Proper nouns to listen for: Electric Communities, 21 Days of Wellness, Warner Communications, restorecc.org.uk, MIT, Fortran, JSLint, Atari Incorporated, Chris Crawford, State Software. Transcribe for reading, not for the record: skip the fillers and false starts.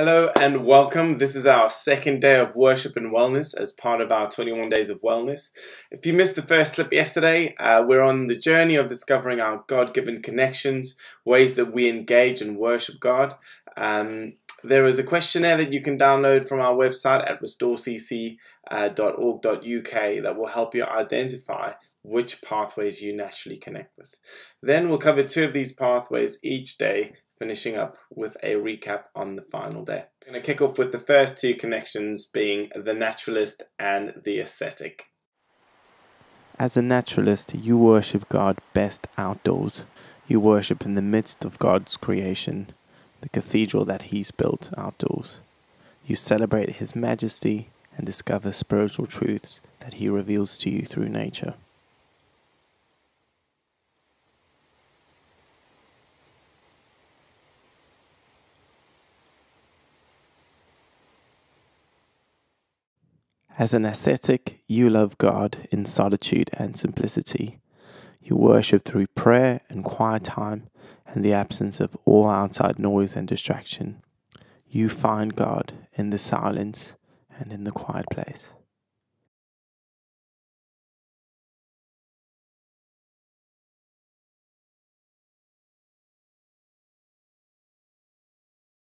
Hello and welcome. This is our second day of worship and wellness as part of our 21 Days of Wellness. If you missed the first clip yesterday, we're on the journey of discovering our God-given connections, ways that we engage and worship God. There is a questionnaire that you can download from our website at restorecc.org.uk that will help you identify which pathways you naturally connect with. Then we'll cover two of these pathways each day, finishing up with a recap on the final day. I'm going to kick off with the first two connections being the naturalist and the ascetic. As a naturalist, you worship God best outdoors. You worship in the midst of God's creation, the cathedral that He's built outdoors. You celebrate His majesty and discover spiritual truths that He reveals to you through nature. As an ascetic, you love God in solitude and simplicity. You worship through prayer and quiet time and the absence of all outside noise and distraction. You find God in the silence and in the quiet place.